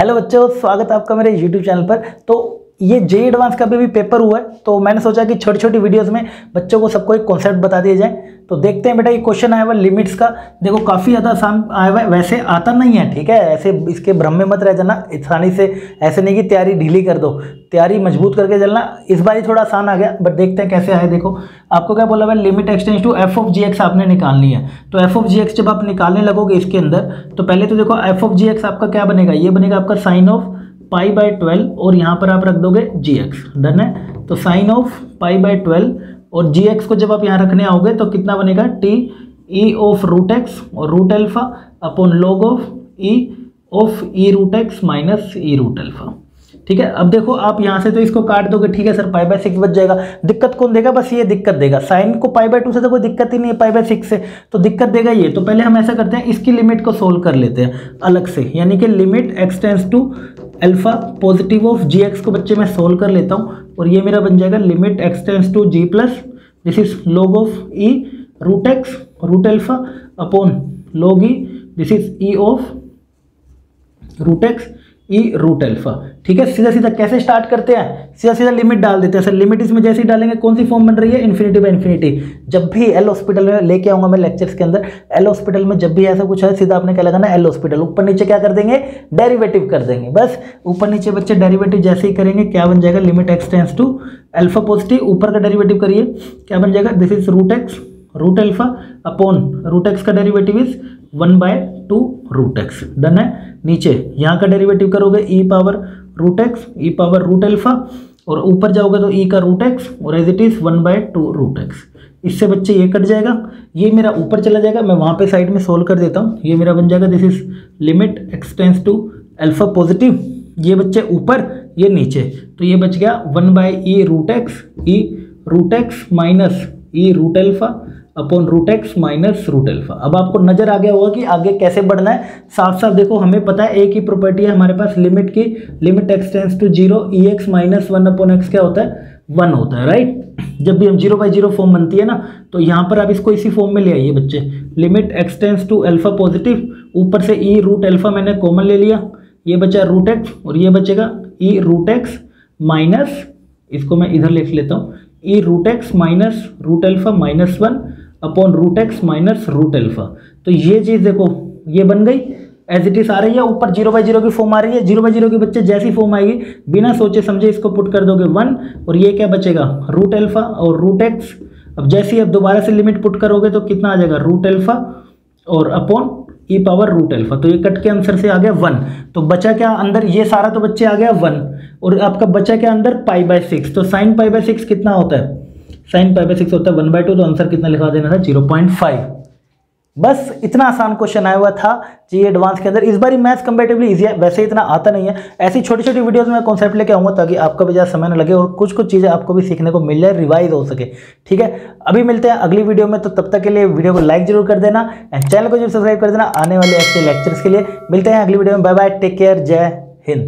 Hello बच्चों, स्वागत है आपका मेरे YouTube चैनल पर। तो ये JEE एडवांस का भी पेपर हुआ है, तो मैंने सोचा कि छोटी छोटी वीडियोस में बच्चों को सबको एक कॉन्सेप्ट बता दिया जाए। तो देखते हैं बेटा, ये क्वेश्चन आया हुआ लिमिट्स का। देखो काफ़ी ज़्यादा आसान आया हुआ है, वैसे आता नहीं है, ठीक है, ऐसे इसके भ्रम में मत रह जाना। आसानी से ऐसे नहीं कि तैयारी ढीली कर दो, तैयारी मजबूत करके चलना। इस बार ही थोड़ा आसान आ गया, बट देखते हैं कैसे आया। देखो आपको क्या बोला हुआ है, limit x tends to f of g x आपने निकालनी है। तो एफ ऑफ जी एक्स जब आप निकालने लगोगे इसके अंदर, तो पहले तो देखो एफ ऑफ जी एक्स आपका क्या बनेगा, ये बनेगा आपका साइन ऑफ पाई बाय 12 और यहाँ पर आप रख दोगे जी एक्स। डन है। तो साइन ऑफ पाई बाय 12 और जी एक्स को जब आप यहाँ रखने आओगे तो कितना बनेगा, t e of root x और root alpha upon log of e root x minus e root alpha. ठीक है। अब देखो आप यहाँ से तो इसको काट दोगे, ठीक है सर, पाई बाय 6 बच जाएगा। दिक्कत कौन देगा, बस ये दिक्कत देगा। साइन को पाई बाय 2 से तो कोई दिक्कत ही नहीं है, पाई बाय 6 से तो दिक्कत देगा ये। तो पहले हम ऐसा करते हैं, इसकी लिमिट को सोल्व कर लेते हैं अलग से, यानी कि limit x tends to alpha positive of g x को बच्चे मैं सोल्व कर लेता हूँ, और ये मेरा बन जाएगा limit x tends to g plus this is log of e root x root alpha upon log e this is e of root x e root alpha. ठीक है। सीधा सीधा कैसे स्टार्ट करते हैं, सीधा सीधा लिमिट डाल देते हैं सर। लिमिट इसमें जैसे ही डालेंगे कौन सी फॉर्म बन रही है, इन्फिनिटी बाय इन्फिनिटी। जब भी एल हॉस्पिटल में लेके आऊँगा मैं लेक्चर्स के अंदर, एल हॉस्पिटल में जब भी ऐसा कुछ है, सीधा आपने क्या लगाना, एल हॉस्पिटल। ऊपर नीचे क्या कर देंगे, डेरिवेटिव कर देंगे, बस। ऊपर नीचे बच्चे डेरिवेटिव जैसे ही करेंगे क्या बन जाएगा, limit x tends to alpha positive, ऊपर का डेरिवेटिव करिए क्या बन जाएगा, this is root x root alpha upon root x का derivative is 1/2 root x. Done है। नीचे यहाँ का डेरिवेटिव करोगे e power root x e power root alpha, और ऊपर जाओगे तो ई का रूट एक्स और as it is 1/2 root x. इससे बच्चे ये कट जाएगा, ये मेरा ऊपर चला जाएगा, मैं वहाँ पे साइड में सोल्व कर देता हूँ। ये मेरा बन जाएगा this is limit x tends to alpha positive, ये बच्चे ऊपर ये नीचे, तो ये बच गया 1/e root x e root x minus e root alpha upon root x minus root alpha. अब आपको नजर आ गया होगा कि आगे कैसे बढ़ना है। साफ साफ देखो, हमें पता है एक ही प्रॉपर्टी है हमारे पास लिमिट की, limit x tends to zero e x minus 1 upon x क्या होता है, 1 होता है, राइट। जब भी हम 0/0 फॉर्म बनती है ना, तो यहाँ पर आप इसको इसी फॉर्म में ले आइए बच्चे, limit x tends to alpha positive, ऊपर से ई रूट एल्फा मैंने कॉमन ले लिया, ये बचा रूट एक्स और ये बचेगा ई रूट एक्स माइनस, इसको मैं इधर लिख लेता हूँ, e root x minus root alpha minus 1 upon root x minus root alpha. तो ये चीज़ देखो ये बन गई, एज इट इज आ रही है। ऊपर 0/0 की फॉर्म आ रही है, 0/0 की बच्चे जैसी फॉर्म आएगी बिना सोचे समझे इसको पुट कर दोगे 1, और ये क्या बचेगा, रूट एल्फा और रूट एक्स। अब जैसे ही आप दोबारा से लिमिट पुट करोगे तो कितना आ जाएगा, रूट एल्फा और upon e power root alpha. तो ये कट के आंसर से आ गया 1। तो बचा क्या अंदर, ये सारा तो बच्चे आ गया 1, और आपका बचा क्या अंदर, पाई बाय 6। तो साइन पाई बाय 6 कितना होता है, साइन पाई बाय 6 होता है 1/2। तो आंसर कितना लिखा देना था, 0.5। बस इतना आसान क्वेश्चन आया हुआ था JEE एडवांस के अंदर। इस बार ही मैथ्स कंपैरेटिवली इजी है, वैसे इतना आता नहीं है। ऐसी छोटी छोटी वीडियोस में कॉन्सेप्ट लेके आऊँगा ताकि आपका भी ज़्यादा समय न लगे और कुछ कुछ चीज़ें आपको भी सीखने को मिल जाए, रिवाइज हो सके। ठीक है। अभी मिलते हैं अगली वीडियो में, तो तब तक के लिए वीडियो को लाइक जरूर कर देना एंड चैनल को जरूर सब्सक्राइब कर देना आने वाले ऐसे लेक्चर्स के लिए। मिलते हैं अगली वीडियो में, बाय बाय, टेक केयर, जय हिंद।